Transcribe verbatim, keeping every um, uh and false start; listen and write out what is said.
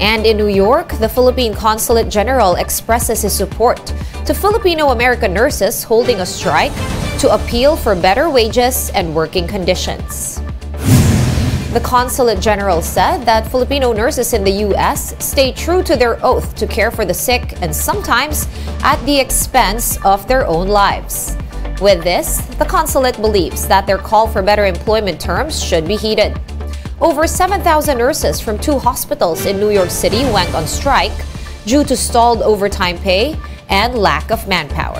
And in New York, the Philippine Consulate General expresses his support to Filipino-American nurses holding a strike to appeal for better wages and working conditions. The Consulate General said that Filipino nurses in the U S stay true to their oath to care for the sick and sometimes at the expense of their own lives. With this, the consulate believes that their call for better employment terms should be heeded. Over seven thousand nurses from two hospitals in New York City went on strike due to stalled overtime pay and lack of manpower.